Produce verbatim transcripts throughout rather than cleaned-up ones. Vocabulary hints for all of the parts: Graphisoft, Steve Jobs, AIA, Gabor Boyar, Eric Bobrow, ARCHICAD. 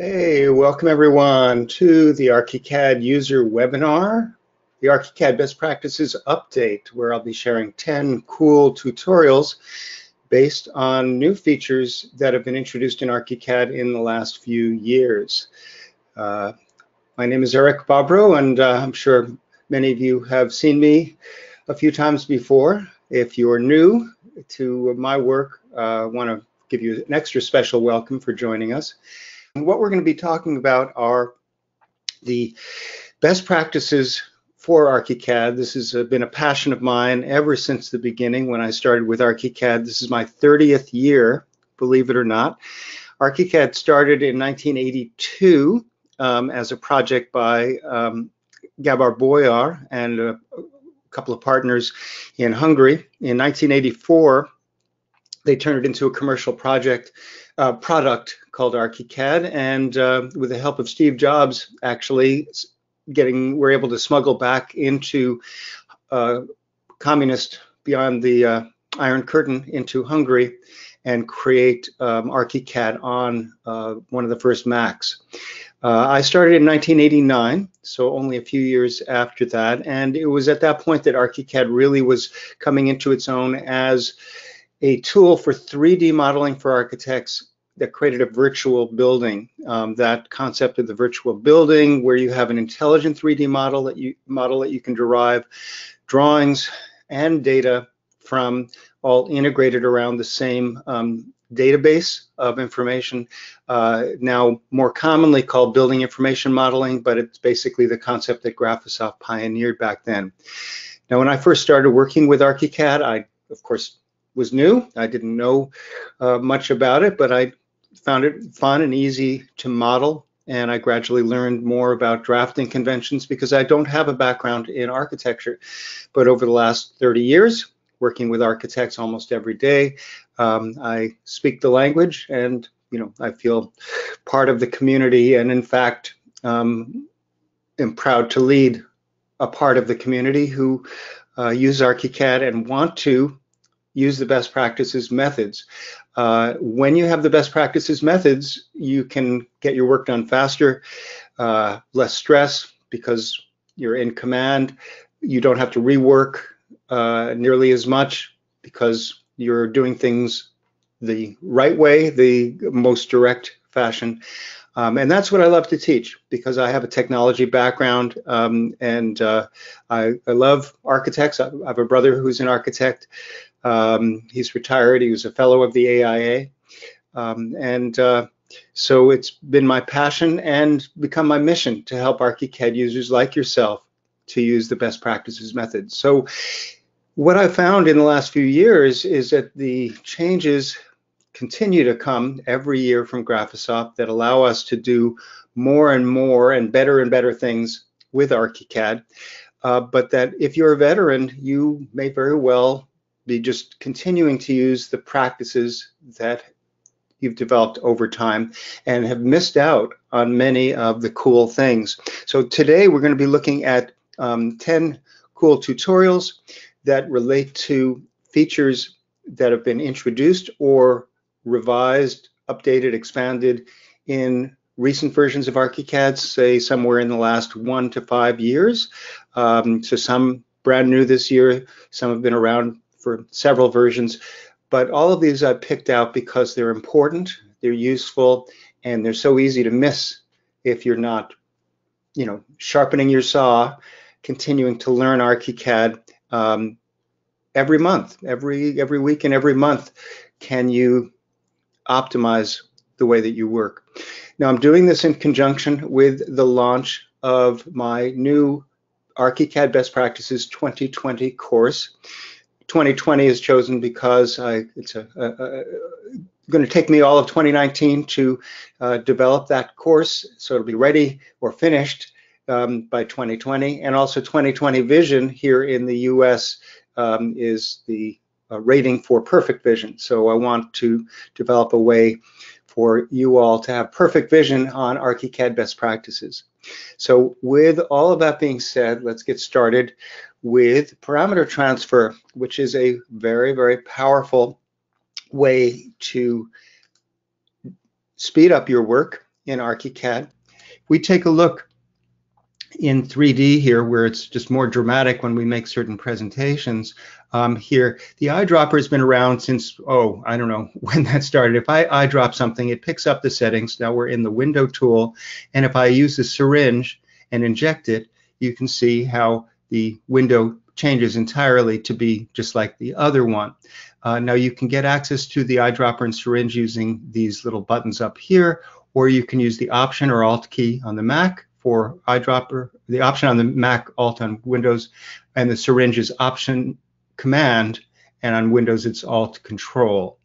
Hey, welcome everyone to the ARCHICAD user webinar, the ARCHICAD Best Practices Update, where I'll be sharing ten cool tutorials based on new features that have been introduced in ARCHICAD in the last few years. Uh, my name is Eric Bobrow, and uh, I'm sure many of you have seen me a few times before. If you're new to my work, I uh, want to give you an extra special welcome for joining us. And what we're going to be talking about are the best practices for ARCHICAD. This has been a passion of mine ever since the beginning when I started with ARCHICAD. This is my thirtieth year, believe it or not. ARCHICAD started in nineteen eighty-two um, as a project by um, Gabor Boyar and a couple of partners in Hungary. In nineteen eighty-four, they turned it into a commercial project uh, product called ARCHICAD, and uh, with the help of Steve Jobs, actually getting we're able to smuggle back into uh, communist beyond the uh, Iron Curtain into Hungary and create um, ARCHICAD on uh, one of the first Macs. Uh, I started in nineteen eighty-nine, so only a few years after that, and it was at that point that ARCHICAD really was coming into its own as a tool for three D modeling for architects that created a virtual building. Um, that concept of the virtual building, where you have an intelligent three D model that you model that you can derive drawings and data from, all integrated around the same um, database of information, uh, now more commonly called building information modeling, but it's basically the concept that Graphisoft pioneered back then. Now, when I first started working with ARCHICAD, I, of course, was new. I didn't know uh, much about it, but I found it fun and easy to model, and I gradually learned more about drafting conventions because I don't have a background in architecture. But over the last thirty years, working with architects almost every day, um, I speak the language, and you know, I feel part of the community, and in fact, um, am proud to lead a part of the community who uh, use ARCHICAD and want to use the best practices methods. Uh, when you have the best practices methods, you can get your work done faster, uh, less stress because you're in command. You don't have to rework uh, nearly as much because you're doing things the right way, the most direct fashion. Um, and that's what I love to teach because I have a technology background, um, and uh, I, I love architects. I have a brother who's an architect. Um, he's retired. He was a fellow of the A I A. Um, and uh, so it's been my passion and become my mission to help ARCHICAD users like yourself to use the best practices method. So what I found in the last few years is that the changes continue to come every year from Graphisoft that allow us to do more and more and better and better things with ARCHICAD, uh, but that if you're a veteran, you may very well be just continuing to use the practices that you've developed over time and have missed out on many of the cool things. So today we're going to be looking at um, ten cool tutorials that relate to features that have been introduced or revised, updated, expanded in recent versions of ARCHICAD, say somewhere in the last one to five years. Um, so some brand new this year, some have been around for several versions, but all of these I picked out because they're important, they're useful, and they're so easy to miss if you're not, you know, sharpening your saw, continuing to learn ARCHICAD um, every month, every, every week and every month. Can you optimize the way that you work? Now, I'm doing this in conjunction with the launch of my new ARCHICAD Best Practices twenty twenty course. twenty twenty is chosen because I, it's a, a, a, going to take me all of twenty nineteen to uh, develop that course, so it'll be ready or finished um, by twenty twenty. And also twenty twenty Vision here in the U S um, is the a rating for perfect vision. So I want to develop a way for you all to have perfect vision on ARCHICAD best practices. So with all of that being said, let's get started with parameter transfer, which is a very, very powerful way to speed up your work in ARCHICAD. We take a look in three D here, where it's just more dramatic when we make certain presentations. Um, here, the eyedropper has been around since, oh, I don't know when that started. If I eyedrop something, it picks up the settings. Now we're in the window tool, and if I use the syringe and inject it, you can see how the window changes entirely to be just like the other one. Uh, now you can get access to the eyedropper and syringe using these little buttons up here, or you can use the Option or Alt key on the Mac for eyedropper, the Option on the Mac, Alt on Windows, and the syringe is Option Command, and on Windows it's Alt Control.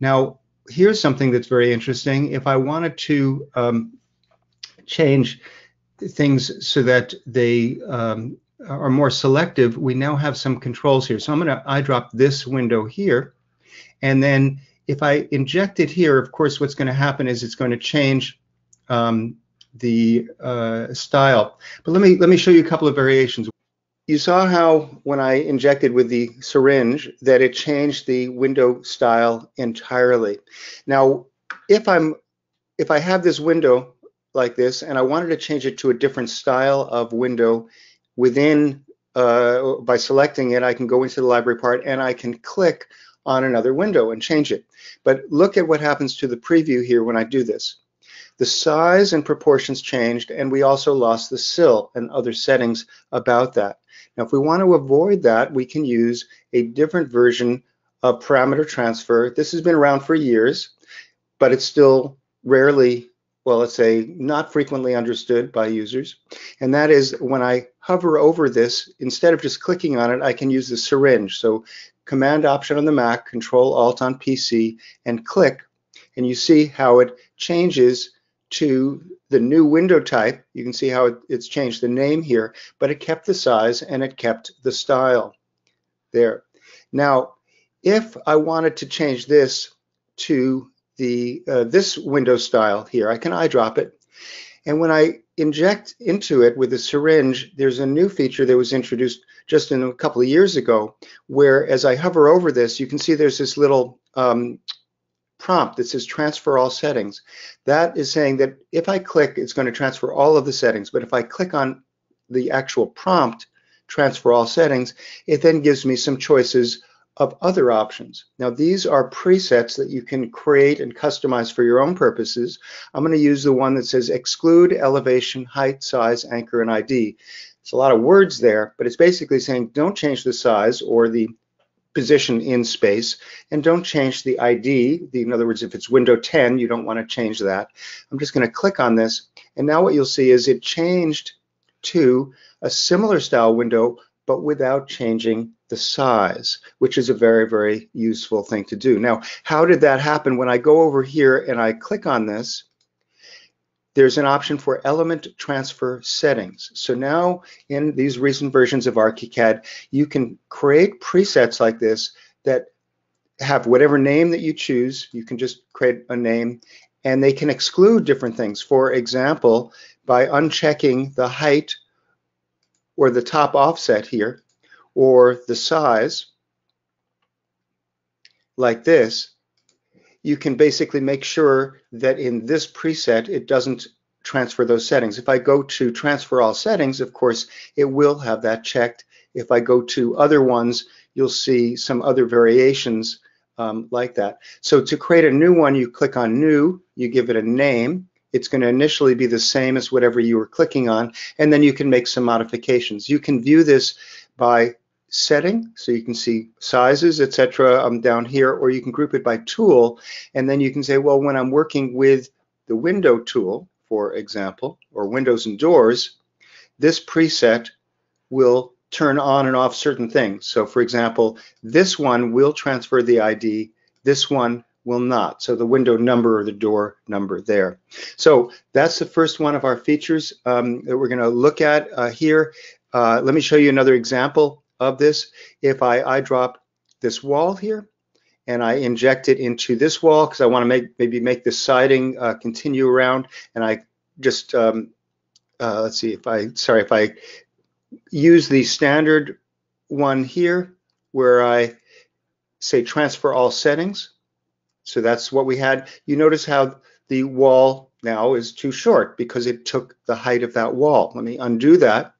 Now here's something that's very interesting. If I wanted to um, change things so that they um, are more selective, we now have some controls here. So I'm going to eyedrop this window here, and then if I inject it here, of course what's going to happen is it's going to change um, the uh, style. But let me let me show you a couple of variations. You saw how when I injected with the syringe that it changed the window style entirely. Now if I'm if I have this window like this and I wanted to change it to a different style of window within, uh, by selecting it, I can go into the library part and I can click on another window and change it. But look at what happens to the preview here when I do this. The size and proportions changed, and we also lost the sill and other settings about that. Now, if we want to avoid that, we can use a different version of parameter transfer. This has been around for years, but it's still rarely, well, let's say not frequently understood by users. And that is when I hover over this, instead of just clicking on it, I can use the syringe. So Command Option on the Mac, Control Alt on P C, and click. And you see how it changes to the new window type. You can see how it, it's changed the name here, but it kept the size and it kept the style there. Now, if I wanted to change this to the uh, this window style here, I can eyedrop it, and when I inject into it with a syringe, there's a new feature that was introduced just in a couple of years ago, where as I hover over this, you can see there's this little um, prompt that says transfer all settings. That is saying that if I click, it's going to transfer all of the settings, but if I click on the actual prompt, transfer all settings, it then gives me some choices of other options. Now these are presets that you can create and customize for your own purposes. I'm going to use the one that says exclude elevation, height, size, anchor, and I D. It's a lot of words there, but it's basically saying don't change the size or the position in space, and don't change the I D. The, in other words, if it's window ten, you don't want to change that. I'm just going to click on this, and now what you'll see is it changed to a similar style window, but without changing the size, which is a very, very useful thing to do. Now, how did that happen? When I go over here and I click on this, there's an option for element transfer settings. So now in these recent versions of ARCHICAD, you can create presets like this that have whatever name that you choose. You can just create a name, and they can exclude different things. For example, by unchecking the height or the top offset here, or the size like this, you can basically make sure that in this preset it doesn't transfer those settings. If I go to transfer all settings, of course it will have that checked. If I go to other ones, you'll see some other variations um, like that. So to create a new one, you click on new, you give it a name. It's going to initially be the same as whatever you were clicking on, and then you can make some modifications. You can view this by setting, so you can see sizes, et cetera. I'm down here, or you can group it by tool, and then you can say, well, when I'm working with the window tool, for example, or windows and doors, this preset will turn on and off certain things. So, for example, this one will transfer the I D, this one will not. So the window number or the door number there. So that's the first one of our features um, that we're going to look at uh, here. Uh, let me show you another example of this. If I eyedrop this wall here and I inject it into this wall because I want to make maybe make the siding uh, continue around, and I just um, uh, let's see if I sorry if I use the standard one here where I say transfer all settings. So that's what we had. You notice how the wall now is too short because it took the height of that wall. Let me undo that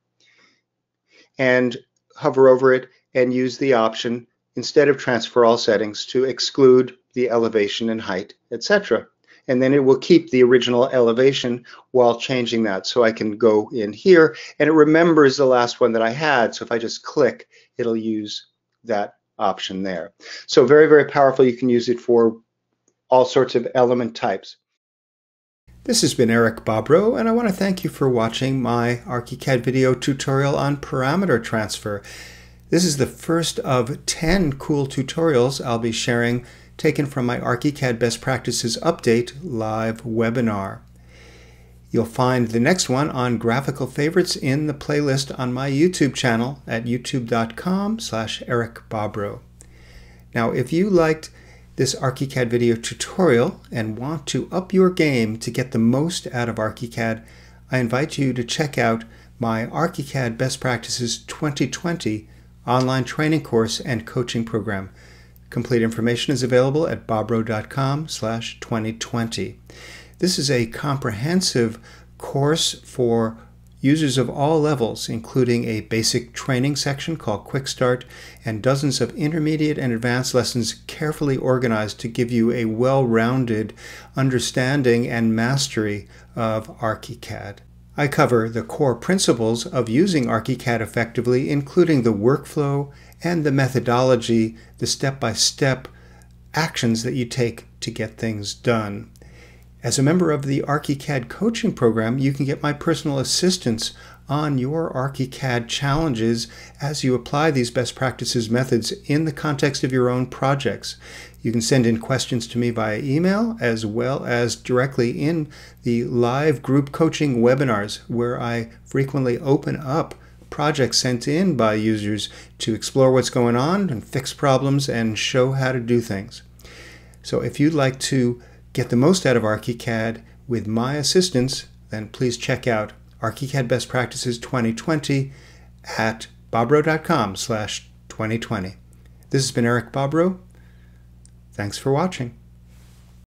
and hover over it and use the option instead of transfer all settings to exclude the elevation and height, et cetera. And then it will keep the original elevation while changing that. So I can go in here and it remembers the last one that I had. So if I just click, it'll use that option there. So very, very powerful. You can use it for all sorts of element types. This has been Eric Bobrow, and I want to thank you for watching my ARCHICAD video tutorial on parameter transfer. This is the first of ten cool tutorials I'll be sharing, taken from my ARCHICAD Best Practices Update live webinar. You'll find the next one on graphical favorites in the playlist on my YouTube channel at youtube dot com slash Eric Bobrow. Now, if you liked this ARCHICAD video tutorial and want to up your game to get the most out of ARCHICAD, I invite you to check out my ARCHICAD Best Practices twenty twenty online training course and coaching program. Complete information is available at bobrow dot com slash twenty twenty. This is a comprehensive course for users of all levels, including a basic training section called Quick Start and dozens of intermediate and advanced lessons carefully organized to give you a well-rounded understanding and mastery of ARCHICAD. I cover the core principles of using ARCHICAD effectively, including the workflow and the methodology, the step-by-step actions that you take to get things done. As a member of the ARCHICAD coaching program, you can get my personal assistance on your ARCHICAD challenges as you apply these best practices methods in the context of your own projects. You can send in questions to me via email as well as directly in the live group coaching webinars, where I frequently open up projects sent in by users to explore what's going on and fix problems and show how to do things. So if you'd like to get the most out of ARCHICAD with my assistance, then please check out ARCHICAD Best Practices twenty twenty at bobrow dot com slash twenty twenty. This has been Eric Bobrow. Thanks for watching.